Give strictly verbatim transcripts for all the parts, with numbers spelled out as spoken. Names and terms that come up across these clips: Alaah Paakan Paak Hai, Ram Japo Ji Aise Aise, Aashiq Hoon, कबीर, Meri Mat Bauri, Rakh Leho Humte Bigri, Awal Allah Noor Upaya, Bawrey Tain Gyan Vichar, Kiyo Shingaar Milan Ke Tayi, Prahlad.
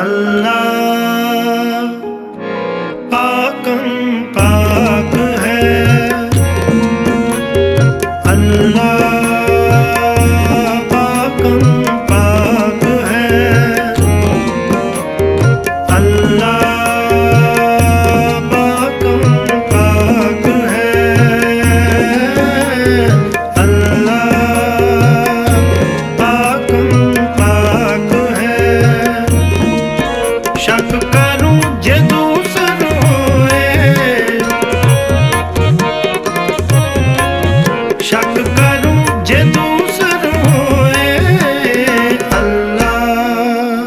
अल्लाह पाकम पाक है, अल्लाह पाकम पाक है, अल्लाह पाकम पाक है, अल्लाह पाकम पाक है। शक करूं जे दूसर होए, शक करूं जे दूसर होए, अल्लाह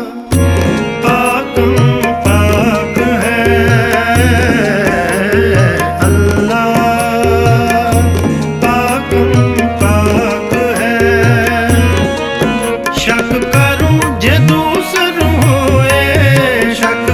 पाकम पाक है, अल्लाह पाकम पाक है। शक करूं जे दूसर होए, शक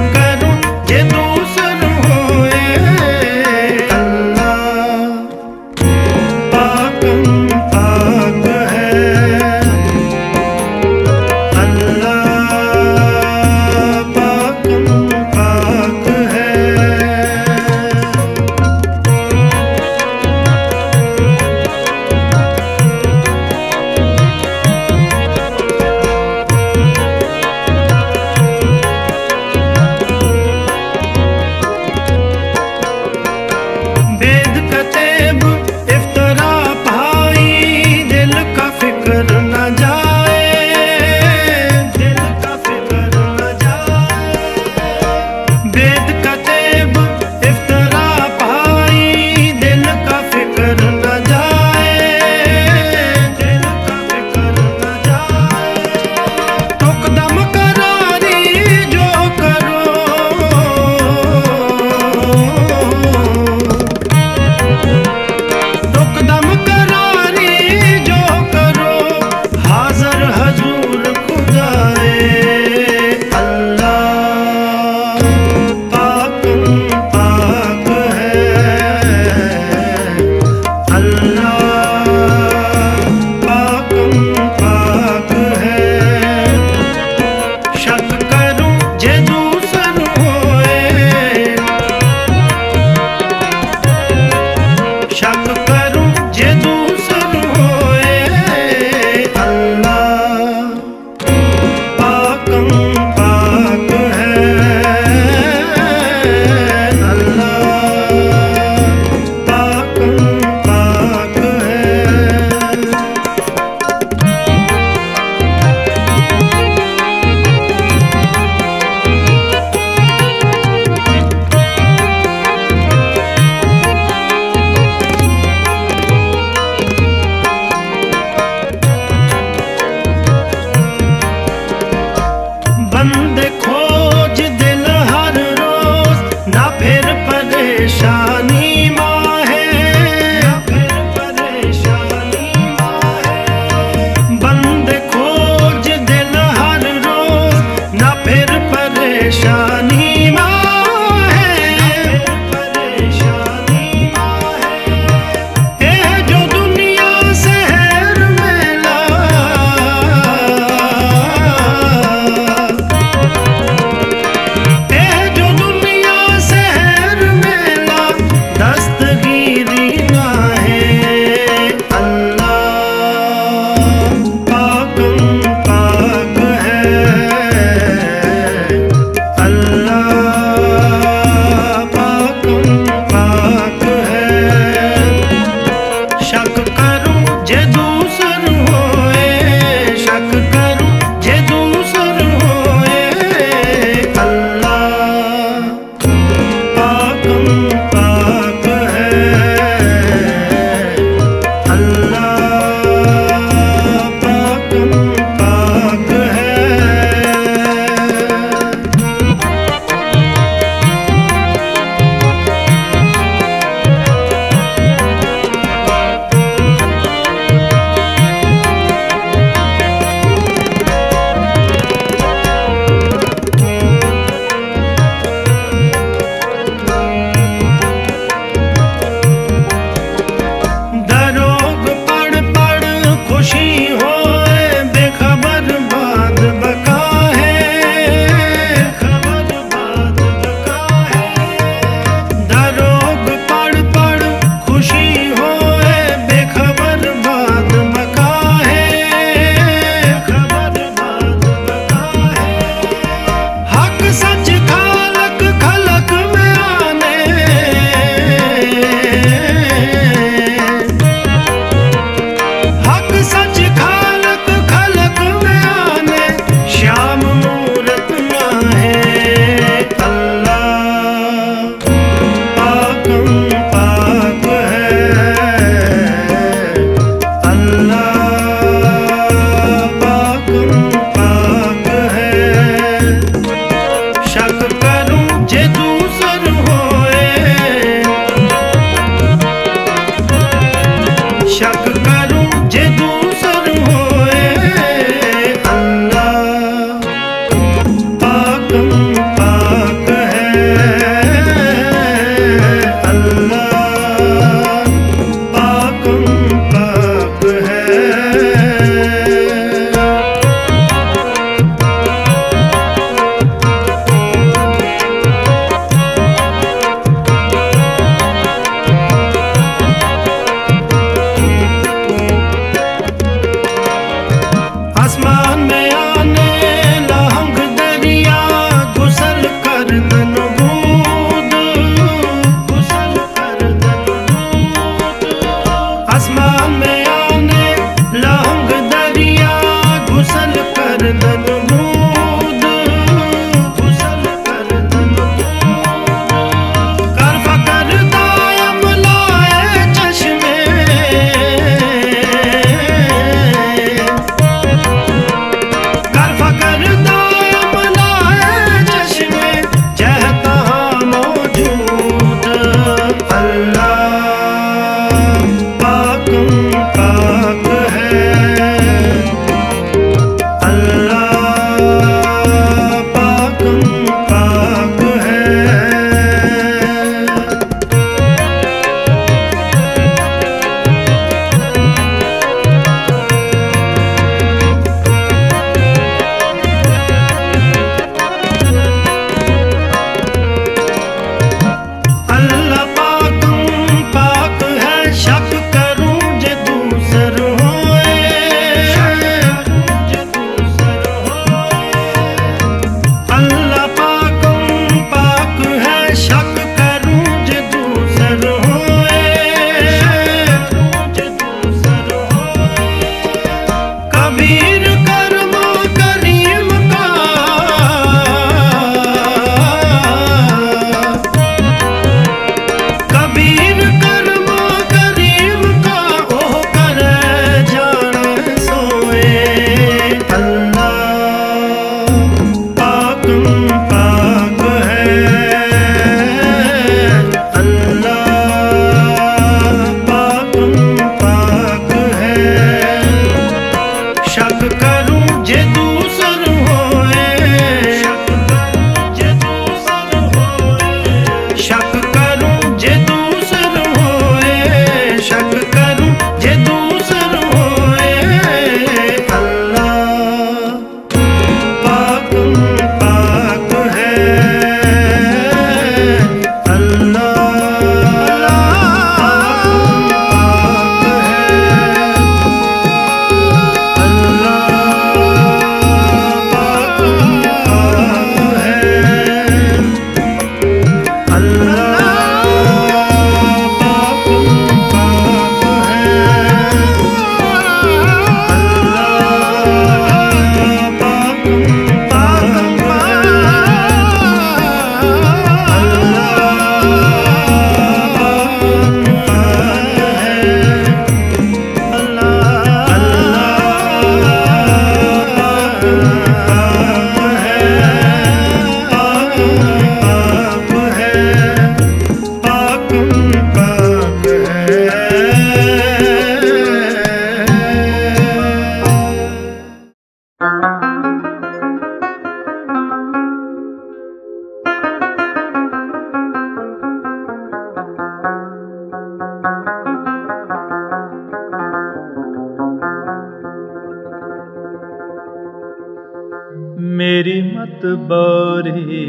अमृत बारे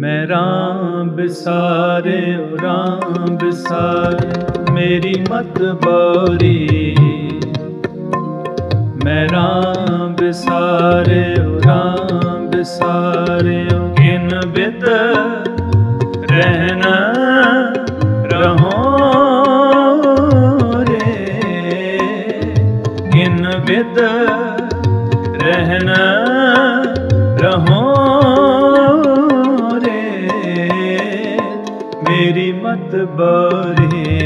मैं राम बिसारे राम बिसारे मेरी मत बारी मैं राम बिसारे राम बिसारे गिन बिद रहना रहो रे गिन बिद रहना रहो रे मेरी मत बारी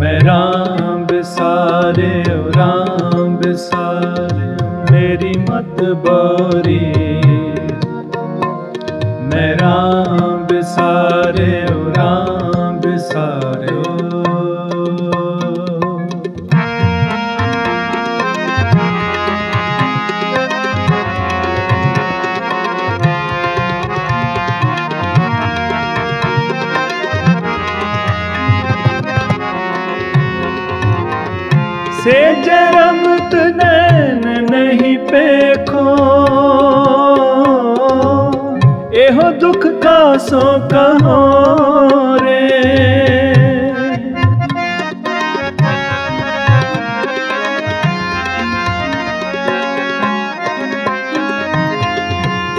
मैं राम बिसारे राम बिसारे मेरी मत बारी मैं राम बिसारे राम बिसारे से जरमत नैन नहीं पेखो एहो दुख का सो कहो रे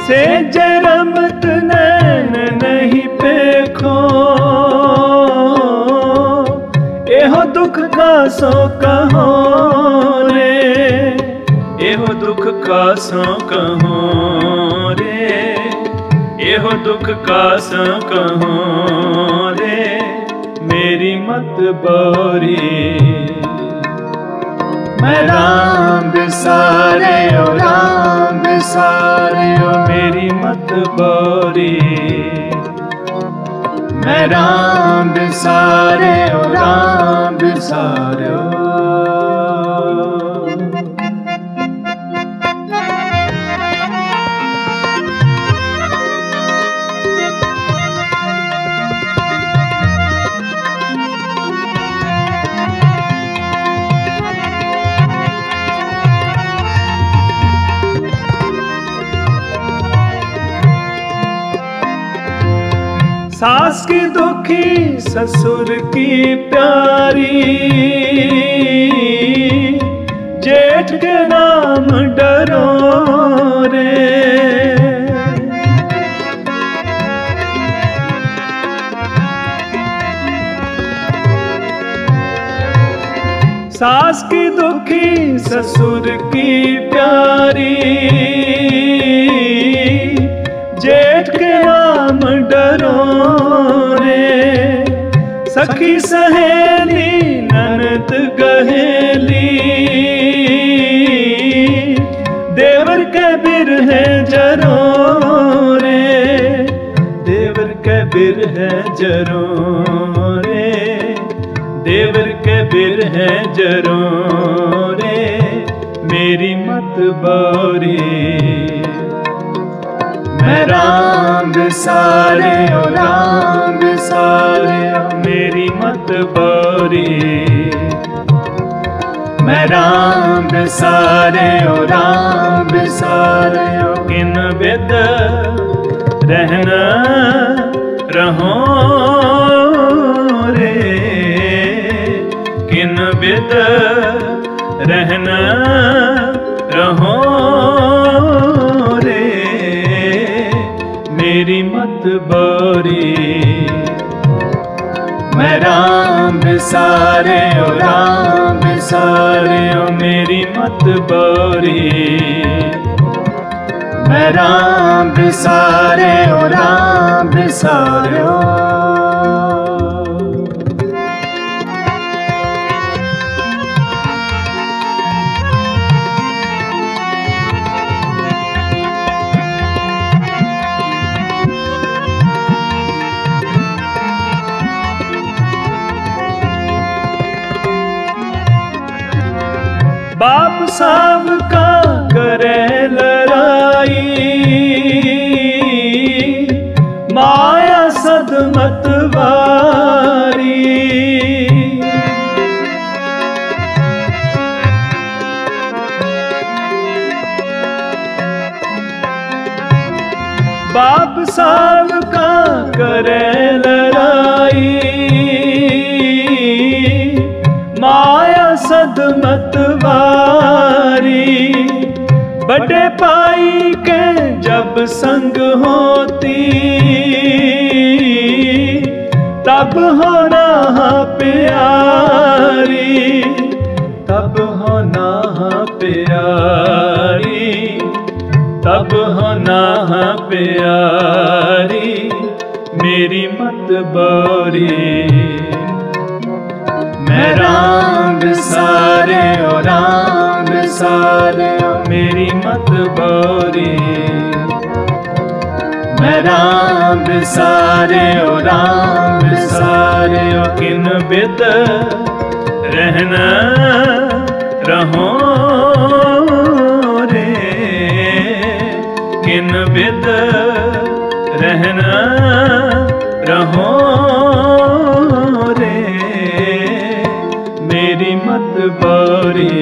से जरमत नैन नहीं पेखो एहो दुख का सो कहो रे एहो दुख का सो कहो रे एहो दुख का सो कहो रे मेरी मत बारी मैं राम बिसारे ओ राम बिसारे ओ मेरी मत बारी मैं राम बिसारे ओ राम बिसारे ओ सास की दुखी ससुर की प्यारी जेठ के नाम डरो रे सास की दुखी ससुर की प्यारी जेठ के नाम डरो रे सखी सहेली ननद गहेली देवर के बिरह जरो रे देवर के बिरह जरो रे देवर के बिरह जरो रे मेरी मत बारी मैं राम बिसारे ओ राम बिसारे मेरी मत बारी मैं राम बिसारे ओ राम बिसारे किन बिद रहना रहो रे किन बिद रहना रहो मेरी मत बारी मैं राम बिसारे ओ राम बिसारे ओ मेरी मत बारी मैं राम बिसारे ओ राम बिसारे ओ बाप साहब का करे लड़ाई माया सदमत वारी बाप साल का करे लड़ाई, माया सदमतवारी। बड़े पाई के जब संग होती, तब होना प्यारी, तब होना प्यारी, तब होना प्यारी। मेरी मत बोरी, मैं राम सारे ओ राम सारे ओ, मेरी मत बोरी। मैं राम सारे ओ राम सारे ओ, किन बिद रहना रहो बिद रहना रहो रे। मेरी मत बोरी,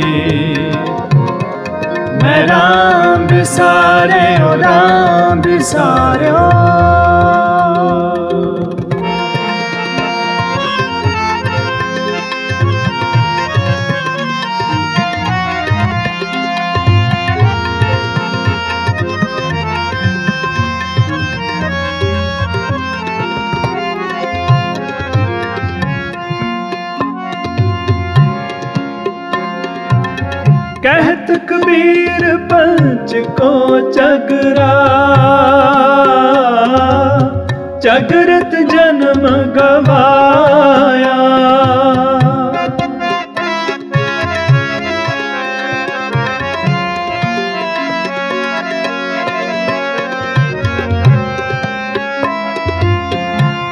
मैं राम बिसारे ओ राम बिसारे ओ। कहत कबीर पंच को चगरा, चगरत जन्म गवाया।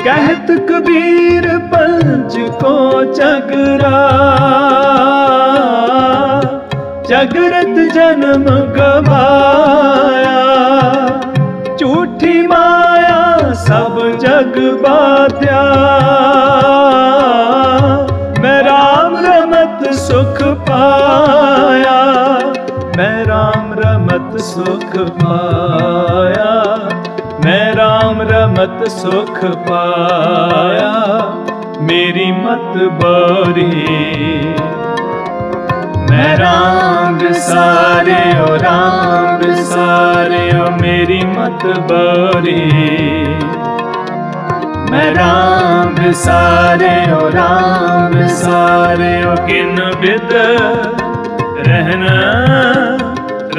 कहत कबीर पंच को चगरा, जगरत जन्म गवाया। झूठी माया सब जग बाध्या, मैं राम रमत सुख पाया। मैं राम रमत सुख पाया, मैं राम रमत सुख पाया। मेरी मत बोरी, मैं राम सारे ओ राम सारे ओ, मेरी मत बोरी। मैं राम सारे ओ राम सारे ओ, किन बिद रहना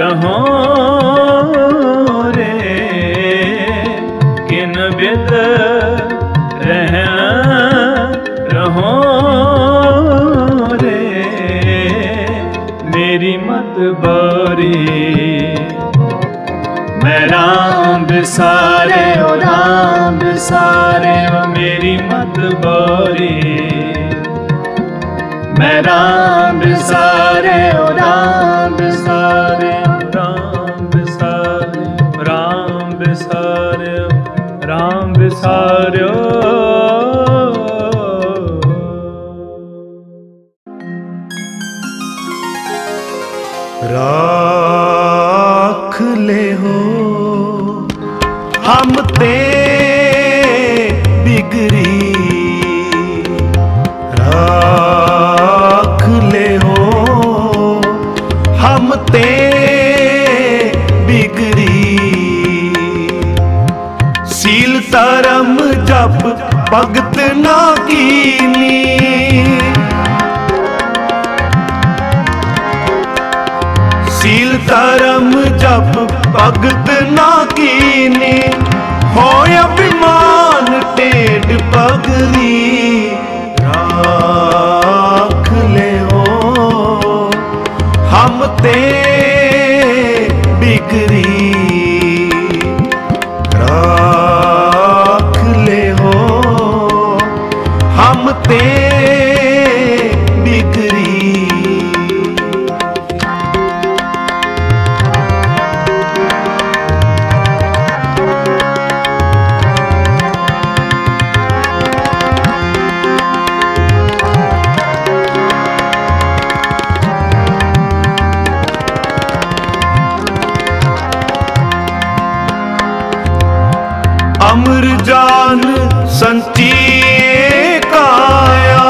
रहो रे, किन बिद रहना रहो। मेरी मत बोरी, मैं राम बिसारे ओ राम बिसारे ओ, मेरी मत बोरी। मैं राम बिसारे ओ राम बिसारे ओ राम बिसारे राम बिसारे राम बिसारे। राख ले हो हम ते बिगड़ी, राख ले हो हम ते बिगड़ी। सील धर्म जप भगत ना कीनी, सील धर्म जप भगत ना कीने। होय अभिमान टेढ़ पगड़ी, राख ले हो हम ते बिगड़ी। राख ले हो हम ते अमर जान संती काया,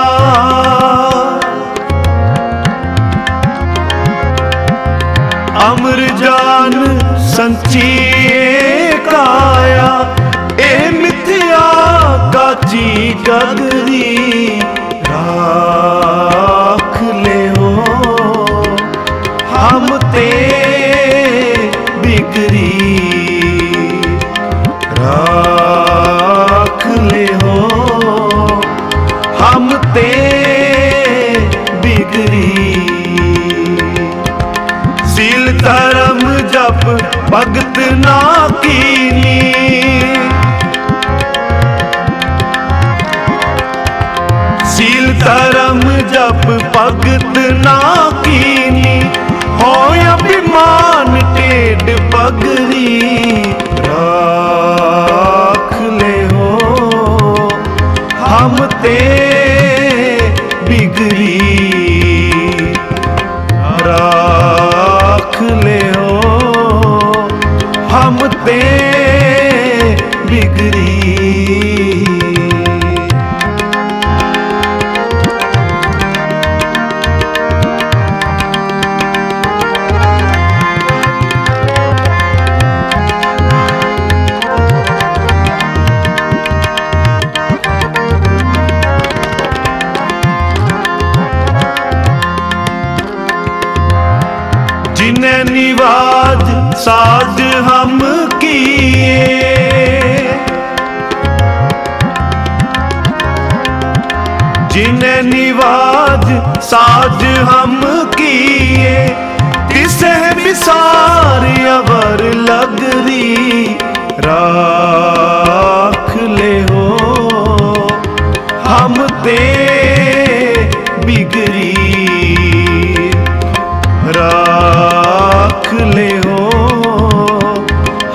अमर जान संती काया, ए मिथ्या काची गदरी राख ले हो हम ते बिगरी राख ले हो हम ते बिगरी। सील धर्म जप भगत ना कीनी, सील धर्म जप भगत ना कीनी, हो अभिमान टेढ़ पगरी राख ले हो हम ते बिगरी राख ले हो हम ते बिगरी। निवाज साज हम किए, जिन्हें निवाज साज हम किए, किसे विसार अवर लगरी राख ले हो हम ते बिगरी राख ले हो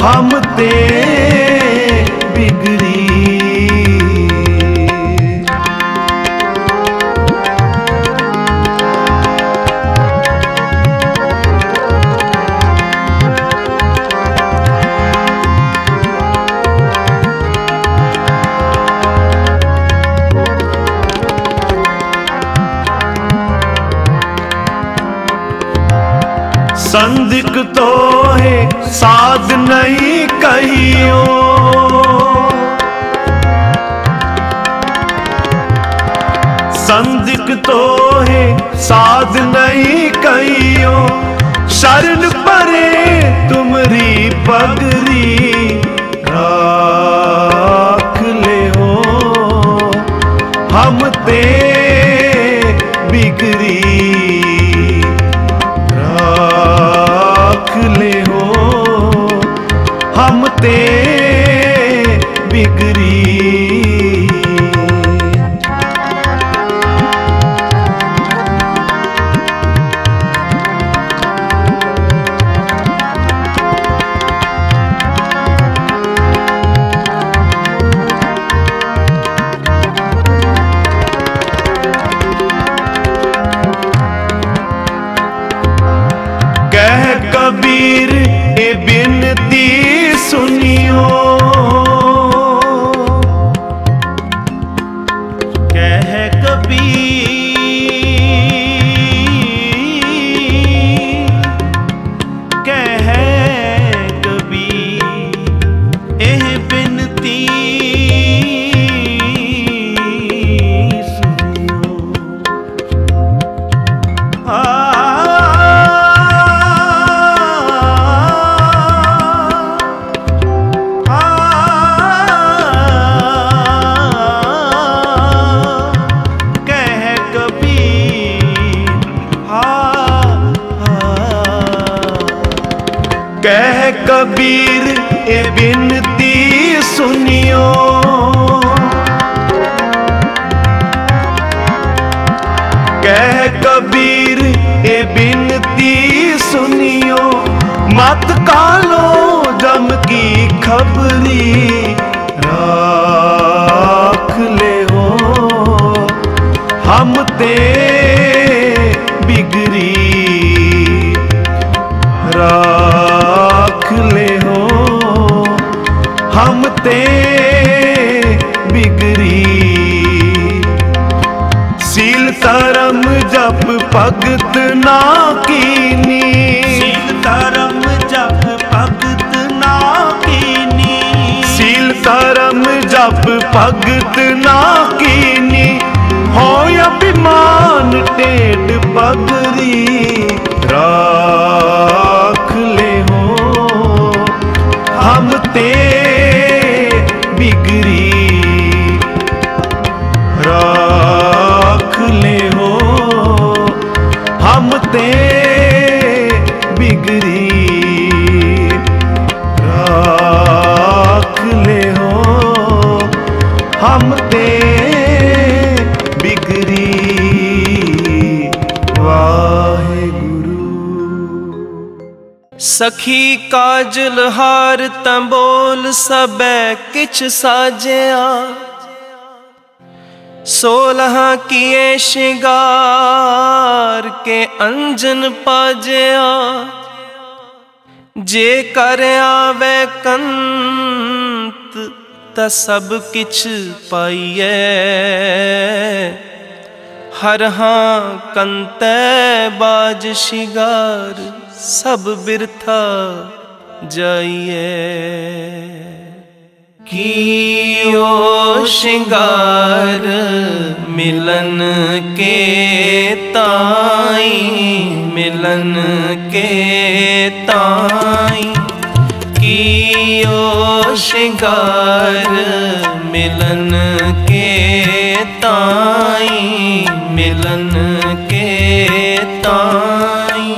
हम ते बिगरी। संदिक तो है साध नहीं कहियो, संदिक तो है साध नहीं कहियो, शरण परे तुमरी पगरी राख ले हो हम ते बिगरी ले हो हम ते बिगरी। कबीर ए बिनती सुनियो, कह कबीर, कह कबीर ए बिनती सुनियो। आ कह कबीर ए बिनती सुनियो, कह कबीर ए बिनती सुनियो, मत कालो जम की खबरी राख ले हो हम ते बिगरी राख ले हो हम ते भगत ना कीनी हो या विमान टेढ़ पगरी राख ले हो हम ते बिगरी राख ले हो हम ते बिगरी सखी काजल हार तंबोल सबे किछ साजया सोलह किए शिंगार के अंजन पाजया जे कर आवे कंत त सब किछ पाइए हर हाँ कंते बाज शिंगार सब बिरथा जाइए कियो शिंगार मिलन के ताई मिलन के ताई कियो शिंगार मिलन के ताई मिलन के ताई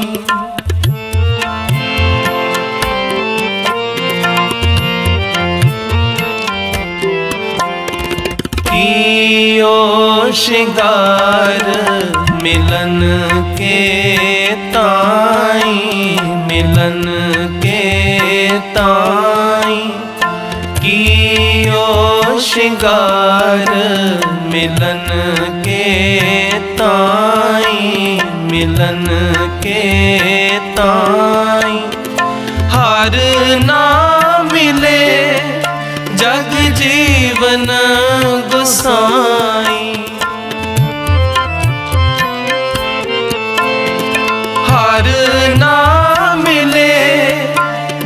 शिंगार मिलन के ताई मिलन के ताई कियो शिंगार मिलन के ताई मिलन के ताई हर ना मिले जग जीवन गुसाई हर ना मिले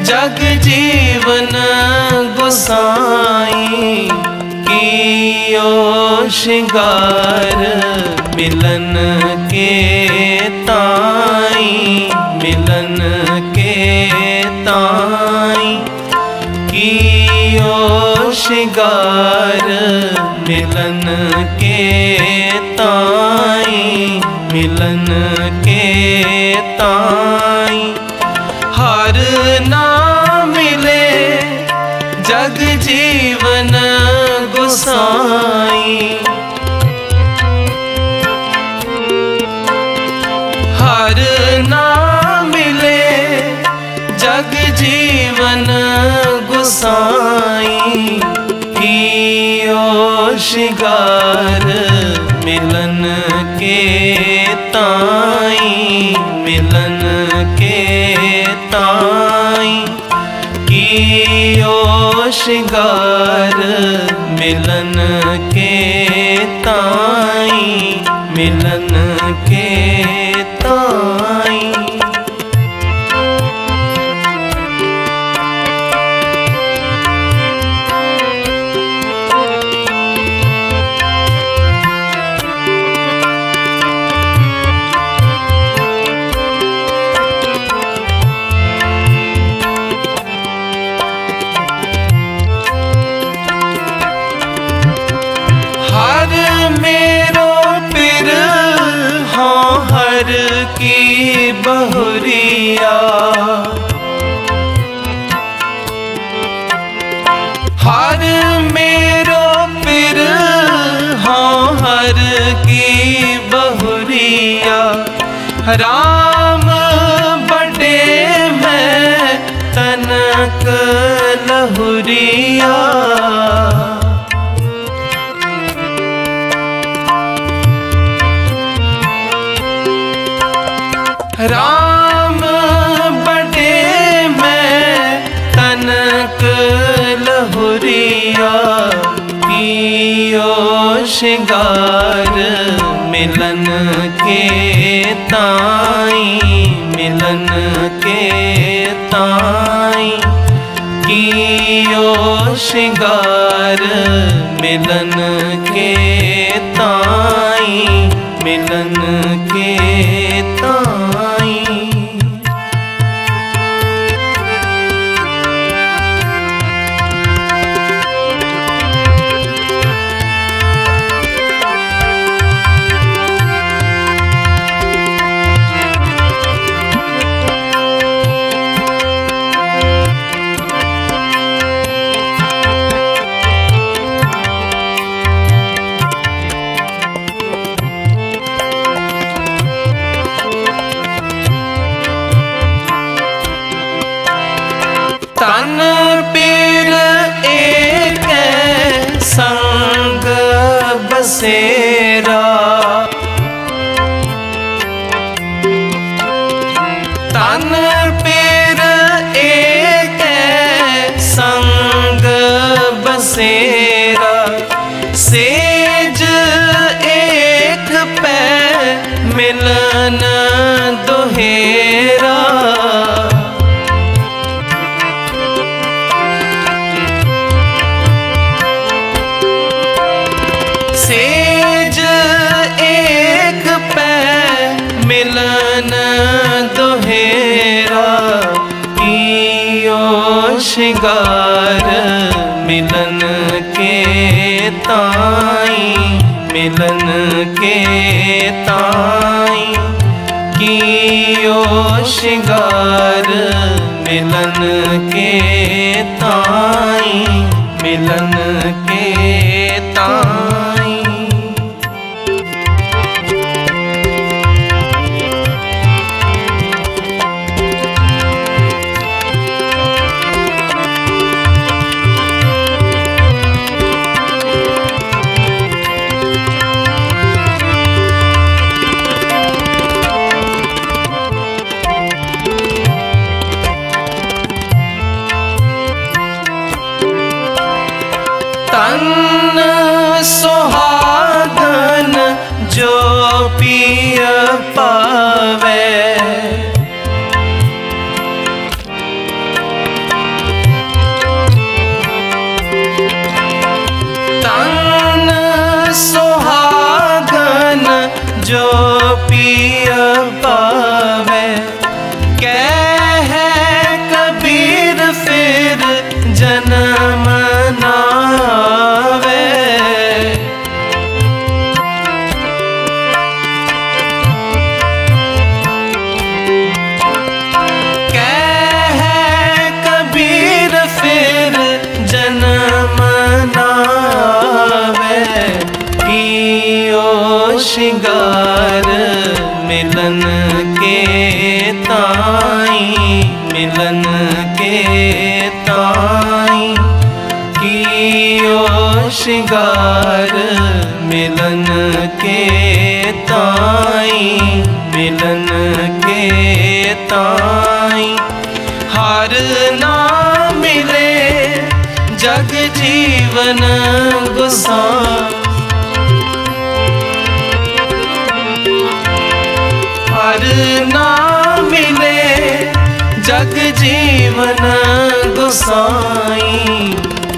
जग जीवन गुसाई कियो शिंगार मिलन के ताई मिलन के ताई कियो शिंगार मिलन के ताई मिलन के ताई हर ना मिले जग जीवन गुसाई हर ना मिले जग जीवन गुसाई कियो शिंगार मिलन के ताई मिलन के ताई कियो शिंगार मिलन के ताई मिलन के ताई की बहुरिया हर मेरो पिर हाँ हर की बहुरिया राम बड़े मैं तनक लहुरिया राम बड़े मैं तनक लहुरिया कियो शिंगार मिलन के ताई मिलन के ताई कियो श्रृंगार मिलन के ताई, मिलन के ताई। तन पीर एक संग बसेरा, तन पीर एक संग बसेरा। सेज एक पे मिलन दोहेरा, सेज एक पे मिलन दोहेरा। कियो श्रृंगार मिलन के ताई, मिलन के ताई। कियो श्रृंगार मिलन के ताई, मिलन के ताई। तन सुहागन जो पिय पावे, तन सुहागन जो पिय पावे। कह कबीर फिर जन्म ना आवे, कह कबीर फिर जन्म ना आवे। कियो श्रृंगार मिलन के ताई, मिलन के ताई। कियो श्रृंगार मिलन के ताई, मिलन के ताई। हार ना मिले जग जीवन गुसाई, हार ना मिले जग जीवन गुसाई।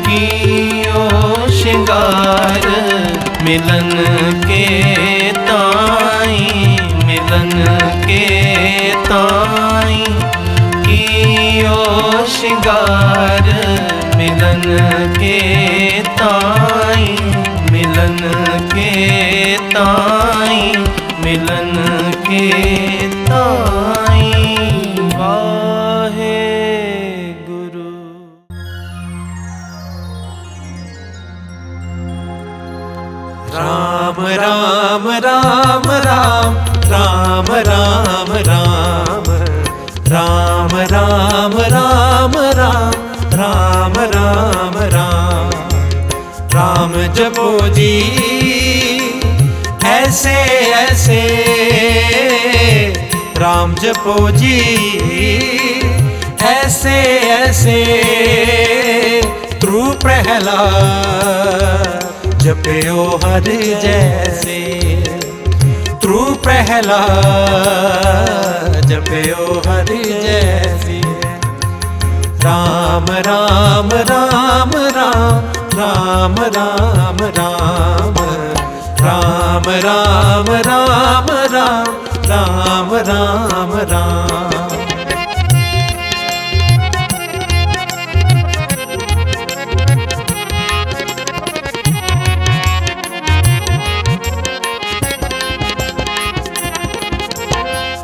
कियो श्रृंगार मिलन के ताई, मिलन के ताई। कियो श्रृंगार मिलन के ताई, मिलन के ताई, मिलन के ताई। वाहे गुरु। राम राम राम राम राम राम राम राम राम राम राम राम राम राम राम जपो जी ऐसे ऐसे, राम जपो जी ऐसे ऐसे। तू प्रहलाद जपियो हर जैसे, तू प्रहलाद जपियो हर जैसे। राम राम राम राम राम राम राम राम राम राम राम राम राम राम।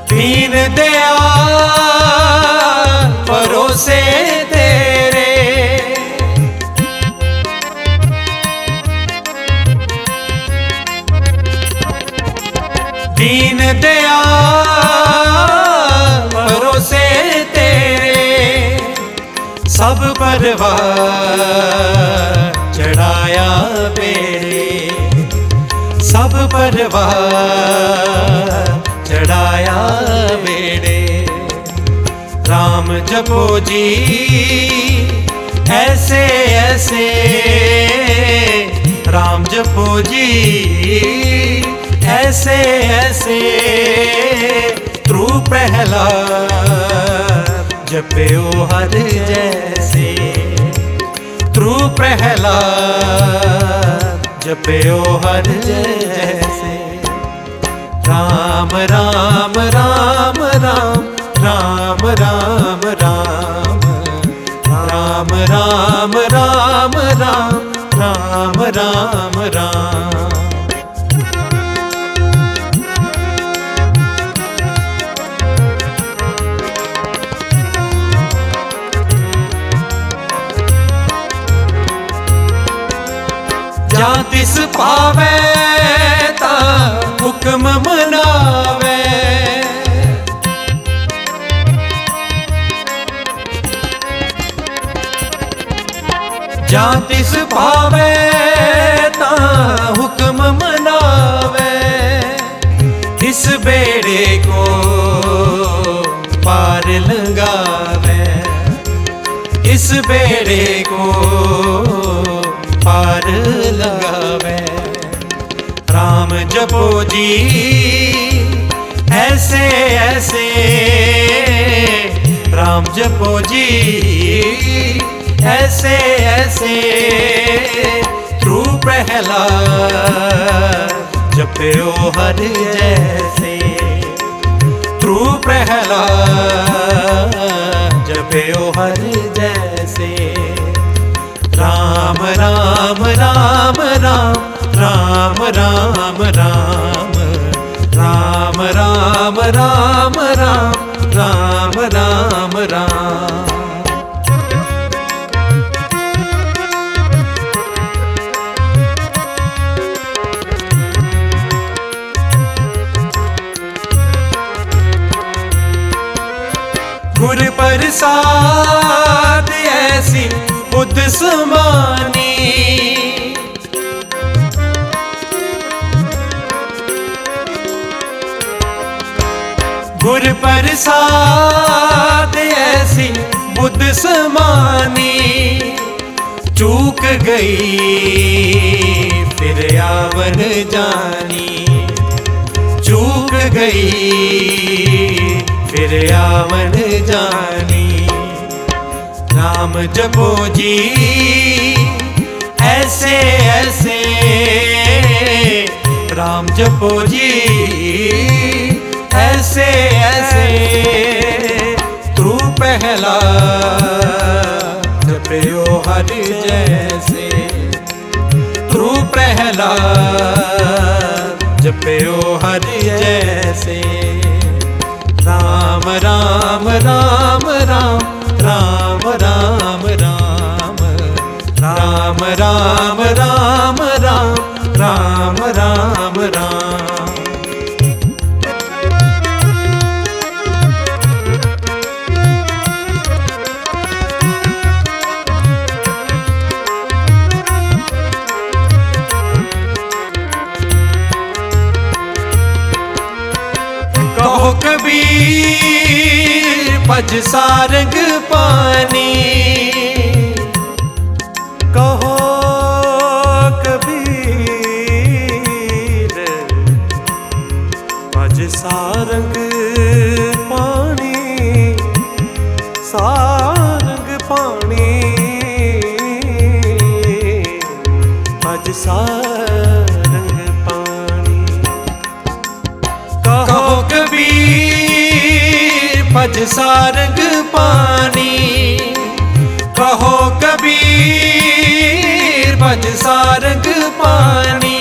दीन दयाल परोसे तेरे दीन दयाल परोसे तेरे सब परवार चढ़ाया मेरे सब परवार चढ़ाया मेरे। राम जपो जी ऐसे ऐसे राम जपो जी ऐसे ऐसे त्रु प्रहलाद जप्यो हर जैसे त्रु प्रहलाद जप्यो हर जैसे। राम राम राम राम राम राम राम राम राम राम राम राम राम राम। जा तिस पावे ता हुक्म मनावे जा तिस पावे ता हुक्म मनावे इस बेड़े को पार लंगावे इस बेड़े को पार लगावे। राम जपो जी ऐसे ऐसे राम जपो जी ऐसे ऐसे त्रु प्रहलाद जप्यो हर जैसे त्रु प्रहलाद जप्यो हर जैसे। राम राम राम राम राम राम राम राम राम राम राम राम राम राम। गुर प्रसाद ऐसी बुद्ध समानी गुर प्रसाद ऐसी बुद्ध समानी चूक गई फिर आवन जानी चूक गई फिर आवन जानी। राम जपो जी ऐसे ऐसे राम जपो जी ऐसे ऐसे त्रु प्रहलाद जप्यो हर जैसे त्रु प्रहलाद जप्यो हर जैसे। राम राम राम राम राम राम राम राम राम राम राम राम राम राम। कहो कबीर भज सारंग पानी कहो कबीर भज सारंग पानी सारंग पानी सा रंग पानी। कहो कबीर भज सा रंग पानी, कहो कबीर भज सा रंग पानी।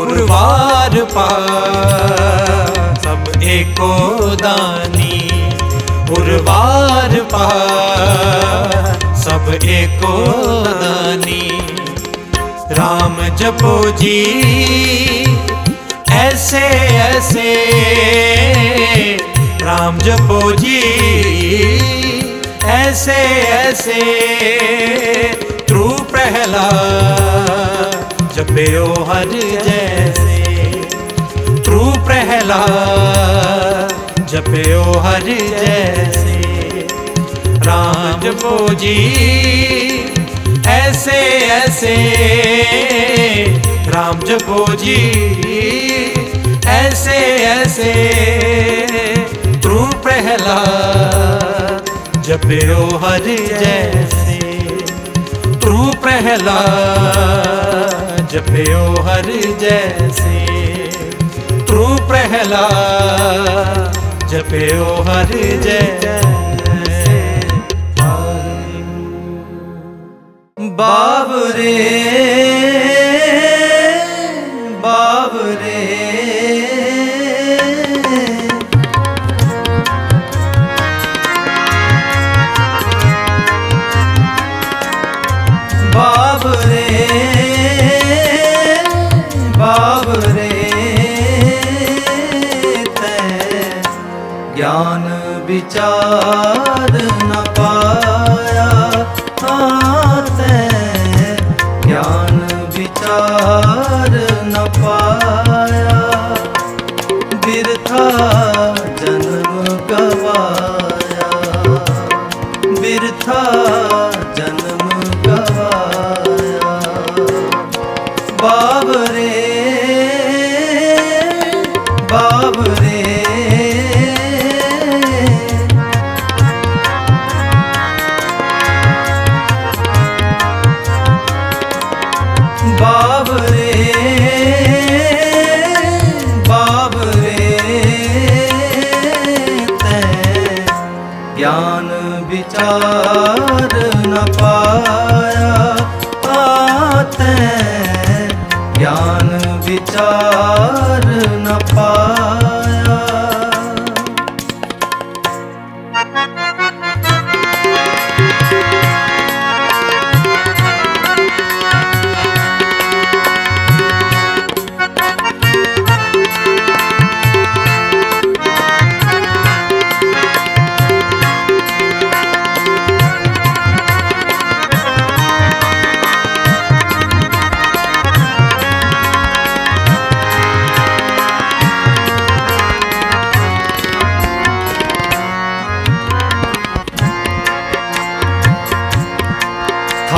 उर्वार पार सब एको दानी, उर्वार पार सब एको दानी। राम जपो जी ऐसे ऐसे, राम जपो जी ऐसे ऐसे। त्रु प्रहलाद जपियो हर जैसे, त्रु प्रहलाद जपियो हर जैसे। राम जपो जी ऐसे ऐसे, राम जपो जी ऐसे ऐसे। त्रु प्रहलाद जपियो हर जैसे, त्रु प्रहलाद जपियो हर जैसे। त्रु प्रहलाद जपियो हर जैसे। बाबरे बाबरे बाबरे बाबरे ते ज्ञान विचार न पाया।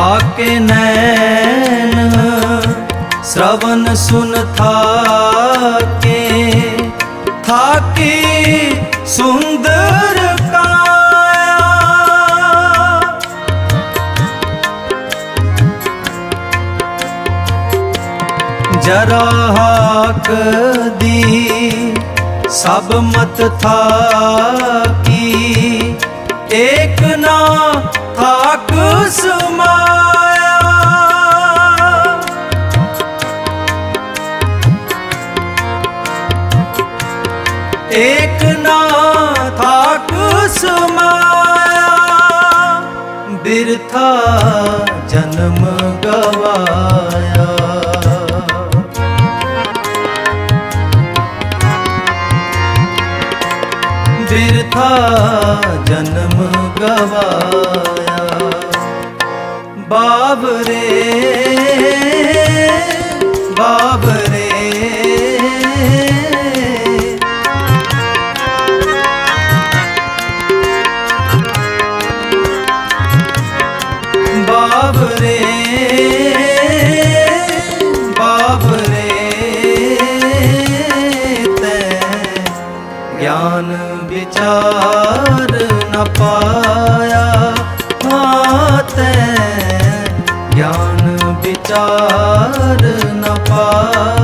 थाके नैन श्रवण सुन थाके, थाकी सुंदर काया। जरा हाक दी सब मत थाकी, एक ना थाक समाया। एक ना थाक समाया। बिरथा जन्म गवाया, बिरथा जन्म गवाया। बाबरे बाबरे बाबरे बाबरे ते ज्ञान विचार न पाया। हाँ ते विचार न पाया।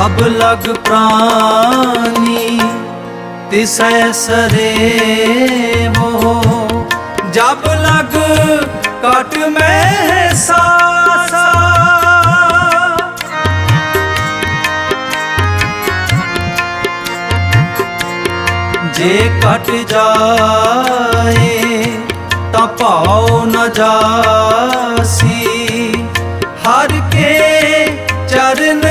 तब लग प्राणी तिसै सरे वो, जब लग कट में सासा, जे कट जाए तो पाओ न जासी, हर के चरण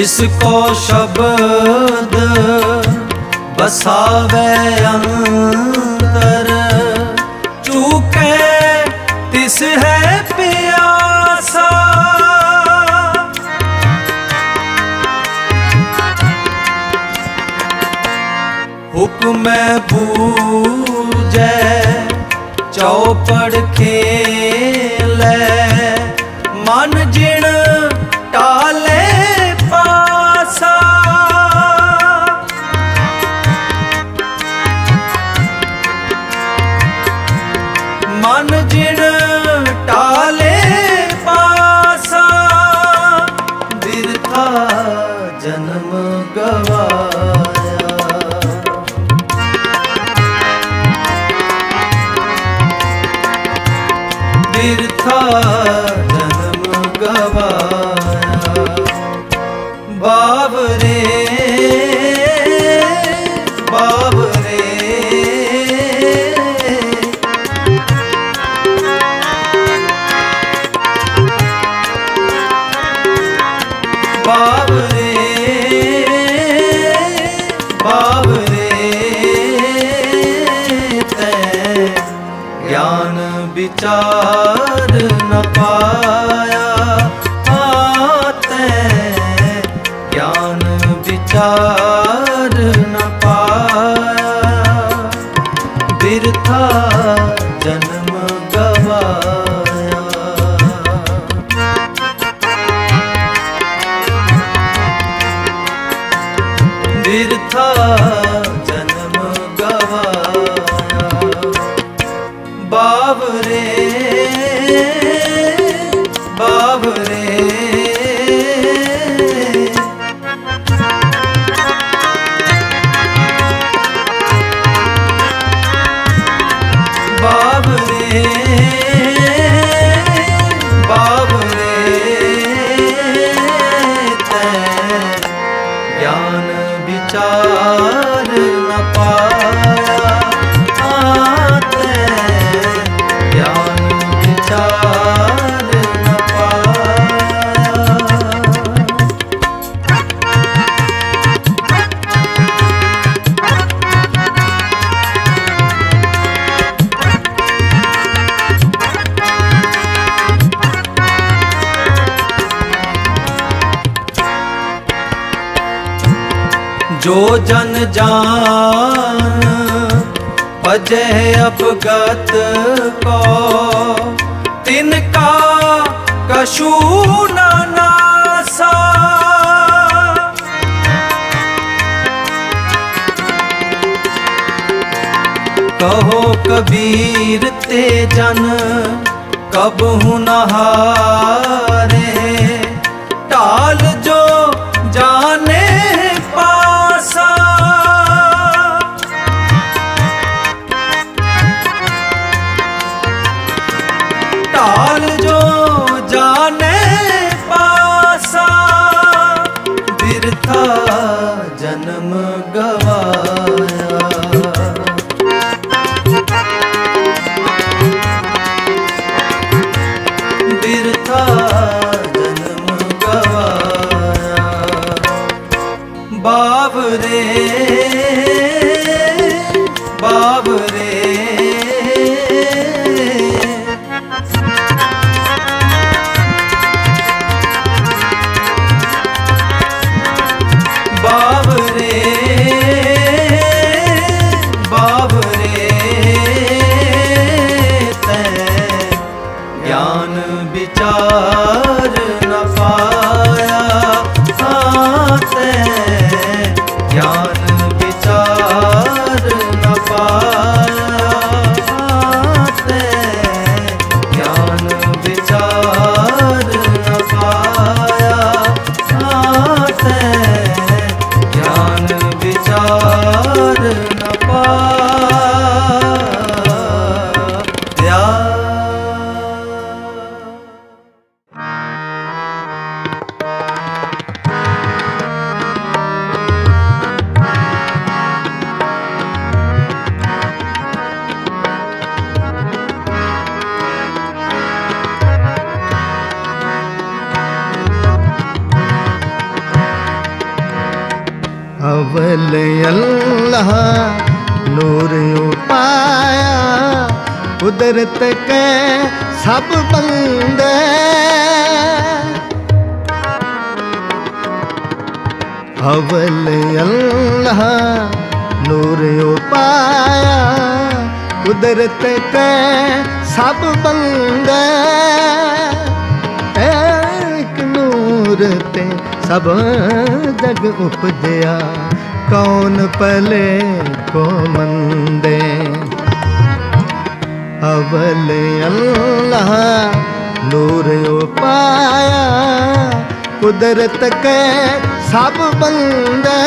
जिसको शब्द बसावे अंतर, चूके तिस है प्यासा, हुक्म बूझे चौपड़ खेले, मन जिण टाले पासा, मन जिण टाले पासा, बिरथा जन्म गवाया। बिरथा जन्म गवाया। बाबरे बाबरे बाबरे बाबरे, तै ज्ञान विचार न पाया। विचार न पाया, बिरथा जन्म गवाया। बिरथा जन्म गवाया। बाबरे बाबरे, बाबरे तै जो जन जान बजे अपगत को तिनका कसूर न नासा। कहो कबीर ते जन कबहु न हारे टाल जो जाने पासा। टाल जो जाने पासा बिरथा जन्म गवाया। बिरथा जन्म गवाया। बाबरे बाबरे कुदरत के सब बंदे अवल अल्लाह नूर पाया। कुदरत के सब बंदे एक नूर ते सब जग उपजया। कौन पले को मंदे अवल अल्लाह नूर पाया। कुदरत के सब बंदे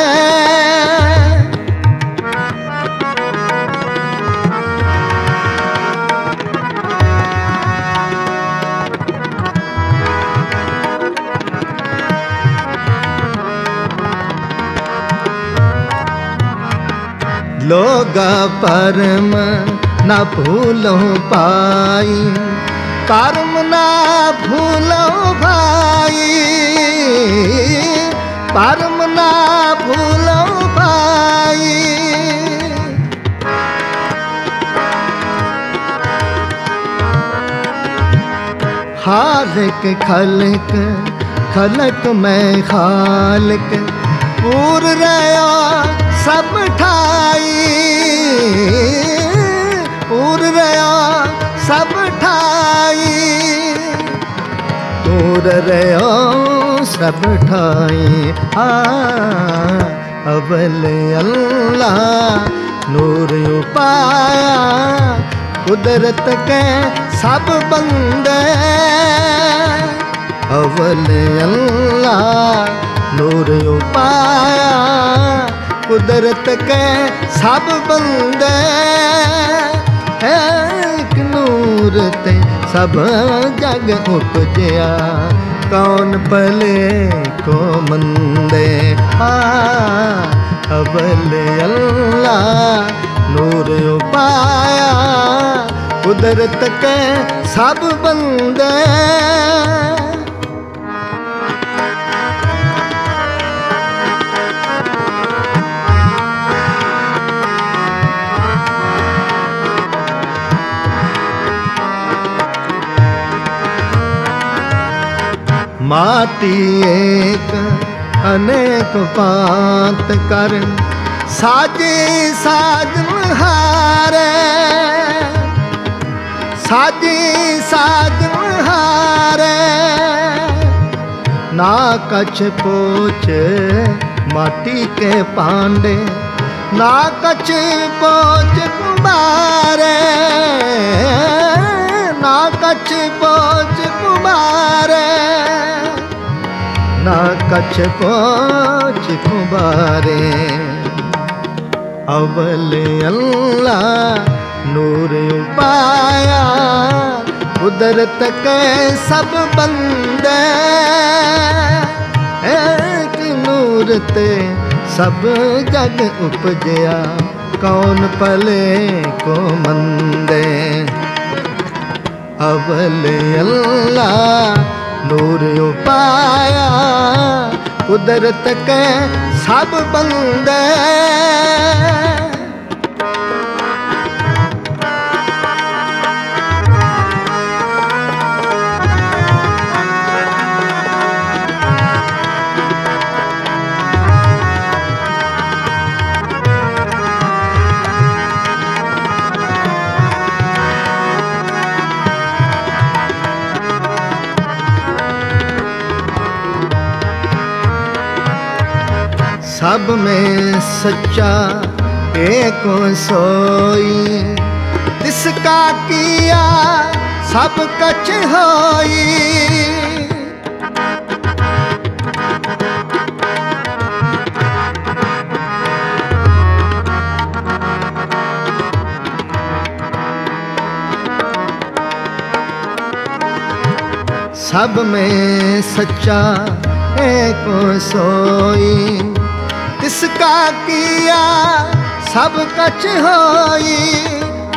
लोगा परम ना भूलो पाई। कर्म ना भूलो भाई। कर्म ना भूलो भाई। खालिक खलक खलक मैं खालिक पूर रया सब ठाई। पूर रया सब ठाई। पूर रया सब ठाई। आ अवल अल्लाह नूर पाया। कुदरत के सब बंदे अवल अल्लाह नूर पाया। कुदरत के सब बंदे एक नूर ते सब जग उपजया। कौन भले को मंदे आ अवल अल्लाह नूर पाया। कुदरत के सब बंदे माती एक अनेक पांत कर साजे साजन हारे, साजे साजन हारे। ना कछ पोचे माटी के पांडे, ना कछ पोच कुमारे, ना कछ पोच कुमारे, ना कछ पोच कुमारे। अवल अल्लाह नूर पाया, कुदरत के सब बंदे एक नूर ते सब जग उपजया। कौन पले को मंदे, अवल अल्लाह नूर पाया, कुदरत के सब बंदे। सब में सच्चा एक सोई, जिसका किया सब कछ होई, सब में सच्चा एक सोई, इसका किया सब कछ होई।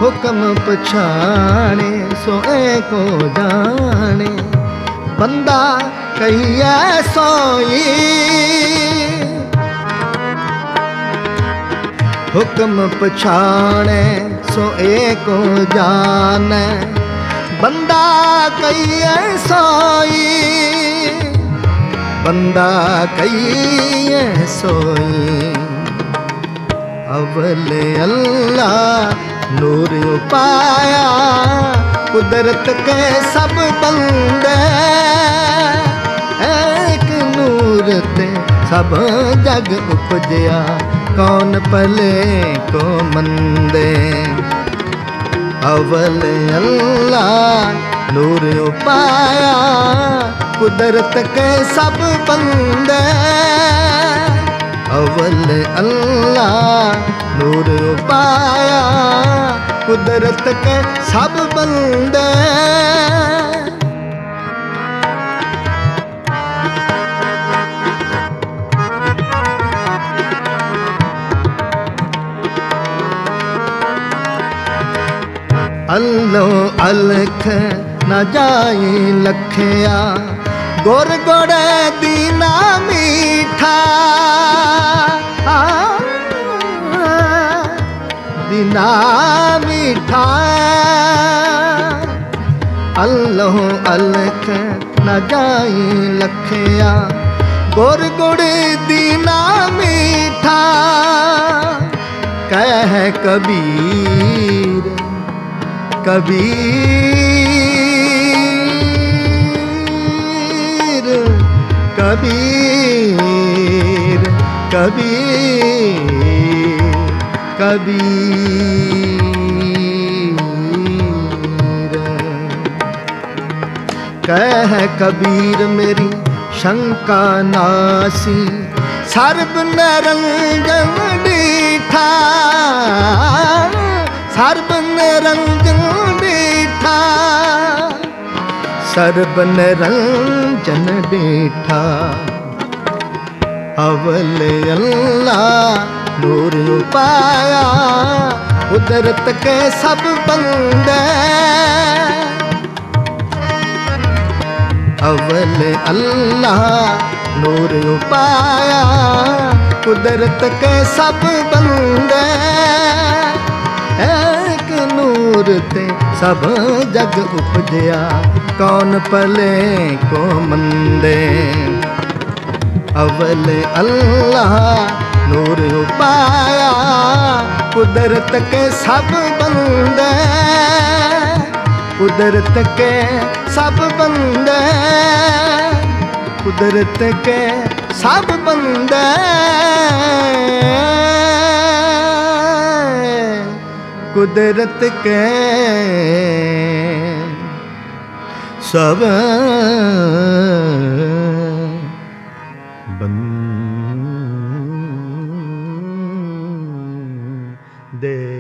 हुक्म पछाने सोए को जाने, बंदा कहिया सोई। हुक्म पछाने सोए को जाने, बंदा कहिया सोई, बंदा कहिए सोई। अवले अल्लाह नूर पाया, कुदरत के सब बंदे एक नूर ते सब जग उपजया। कौन पले को मंदे, अवले अल्लाह नूर पाया, कुदरत के सब बंदे। अवल अल्लाह नूर पाया, कुदरत के सब बंदे। अल्लो अलख ना जाए लखया, गोर गोड़े दीना मीठा, दीना मीठा। अल्लाह अलख न जाए लखया, गोर गोड़े दीना मीठा। कह कबीर कबीर कबीर कबीर कबीर। कह कबीर मेरी शंका नासी, सर्ब निरंजन डीठा, सर्ब निरंजन डीठा, सर्ब निरंजन जन डीठा। अवल अल्लाह नूर पाया, कुदरत के सब बंदे। अवल अल्लाह नूर पाया, कुदरत के सब बंदे। एक नूर ते सब जग उपजया। कौन पले को मंदे, अव अव्वल अल्लाह नूर पाया कुदरत के सब बंदे कुदरत के सब बंदे कुदरत के सब बंदे कुदरत के सब बंदे।